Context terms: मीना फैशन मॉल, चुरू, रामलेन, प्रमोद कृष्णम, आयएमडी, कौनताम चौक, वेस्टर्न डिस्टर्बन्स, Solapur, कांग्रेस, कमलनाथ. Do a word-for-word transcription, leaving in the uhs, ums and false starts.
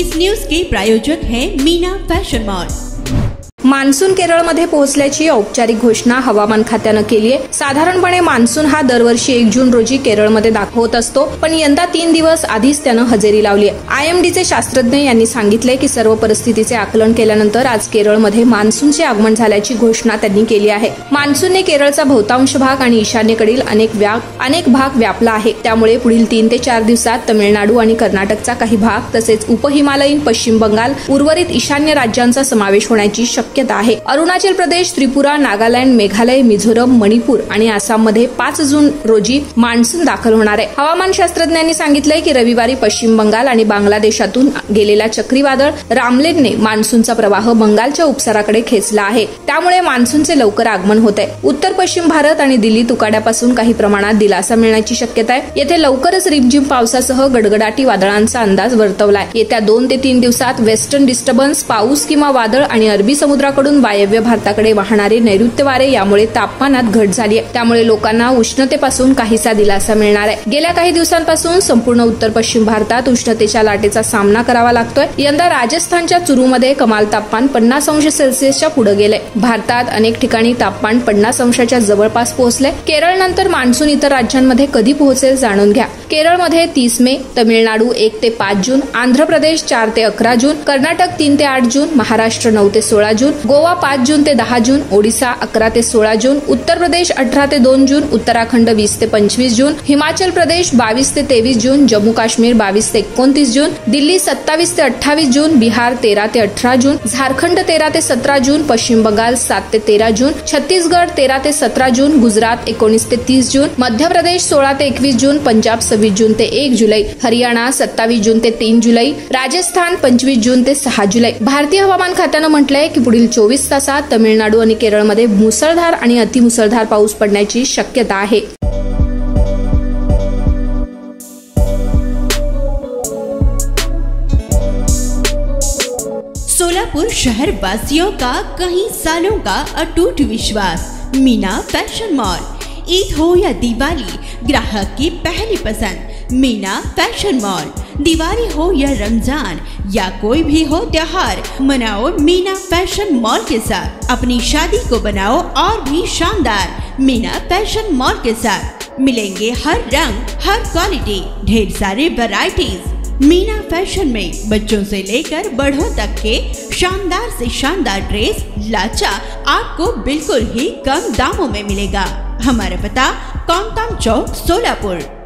इस न्यूज के प्रायोजक है मीना फैशन मॉल। मान्सून केरळमध्ये पोहोचल्याची औपचारिक घोषणा हवामान खात्यानं केली आहे। साधारणपणे मान्सून हा दरवर्षी एक जून रोजी केरळमध्ये दाखल होत असतो, पण यंदा तीन दिवस आधीच त्यानं हजेरी लावली आहे। आयएमडीचे शास्त्रज्ञ यांनी सांगितले की सर्व परिस्थितीचे आकलन केल्यानंतर आज केरळमध्ये मान्सूनचे आगमन झाल्याची घोषणा त्यांनी केली आहे। मान्सूनने केरळचा बहुतांश भाग आणि ईशान्येकडील अनेक व्याप अनेक भाग व्यापला आहे, त्यामुळे पुढील तीन ते चार दिवसात तमिळनाडू आणि कर्नाटकचा काही भाग तसेच उपहिमालयीन पश्चिम बंगाल उर्वरित ईशान्य राज्यांचा समावेश होण्याची शक्यता आहे। अरुणाचल प्रदेश, त्रिपुरा, नागालँड, मेघालय, मिझोरम, मणिपूर आणि आसाममध्ये पाच जून रोजी मान्सून दाखल होणार आहे। हवामान शास्त्रज्ञांनी सांगितलंय की रविवारी पश्चिम बंगाल आणि बांगलादेशातून गेलेला चक्रीवादळ रामलेनने मान्सूनचा प्रवाह बंगालच्या उपसागराकडे खेचला आहे, त्यामुळे मान्सूनचे लवकर आगमन होत आहे। उत्तर पश्चिम भारत आणि दिल्लीत उकाड्यापासून काही प्रमाणात दिलासा मिळण्याची शक्यता आहे। येथे लवकरच रिमझिम पावसासह गडगडाटी वादळांचा अंदाज वर्तवलाय। येत्या दोन ते तीन दिवसात वेस्टर्न डिस्टर्बन्स, पाऊस किंवा वादळ आणि अरबी समुद्र कडून वायव्य भारताकडे वाहणारे नैऋत्य वारे यामुळे तापमानात घट झाली आहे, त्यामुळे लोकांना उष्णतेपासून काहीसा दिलासा मिळणार आहे। गेल्या काही दिवसांपासून संपूर्ण उत्तर पश्चिम भारतात उष्णतेच्या लाटेचा सामना करावा लागतोय। यंदा राजस्थानच्या चुरूमध्ये कमाल तापमान पन्नास अंश सेल्सिअसच्या पुढे गेले। भारतात अनेक ठिकाणी तापमान पन्नास अंशाच्या जवळपास पोहोचले। केरळनंतर मान्सून इतर राज्यांमध्ये कधी पोहोचेल जाणून घ्या। केरळमध्ये तीस मे, तमिळनाडू एक ते पाच जून, आंध्र प्रदेश चार ते अकरा जून, कर्नाटक तीन ते आठ जून, महाराष्ट्र नऊ ते सोळा जून, गोवा पाच जून ते दहा जून, ओडिशा अकरा ते सोळा जून, उत्तर प्रदेश अठरा ते दोन जून, उत्तराखंड वीस ते पंचवीस जून, हिमाचल प्रदेश बावीस ते तेवीस जून, जम्मू काश्मीर बावीस ते एकोणतीस जून, दिल्ली सत्तावीस ते अठ्ठावीस जून, बिहार तेरा ते अठरा जून, झारखंड तेरा ते सतरा जून, पश्चिम बंगाल सात ते तेरा जून, छत्तीसगड तेरा ते सतरा जून, गुजरात एकोणीस ते तीस जून, मध्य प्रदेश सोळा ते एकवीस जून, पंजाब सव्वीस जून ते एक जुलै, हरियाणा सत्तावीस जून ते तीन जुलै, राजस्थान पंचवीस जून ते सहा जुलै। भारतीय हवामान खात्यानं म्हटलंय की पुढील चोवीस तासात तमिळनाडू आणि केरळमध्ये मुसळधार आणि अतिमुसळधार पाऊस पडण्याची शक्यता आहे। सोलापुर शहर वासियों का कई सालों का अटूट विश्वास मीना फैशन मॉल। ईद हो या दिवाली, ग्राहक की पहली पसंद मीना फैशन मॉल। दिवाली हो या रमजान या कोई भी हो त्योहार, मनाओ मीना फैशन मॉल के साथ। अपनी शादी को बनाओ और भी शानदार मीना फैशन मॉल के साथ। मिलेंगे हर रंग, हर क्वालिटी, ढेर सारे वैरायटीज। मीना फैशन में बच्चों से लेकर बड़ों तक के शानदार से शानदार ड्रेस, लाचा आपको बिल्कुल ही कम दामों में मिलेगा। हमारा पता कौनताम चौक सोलापुर।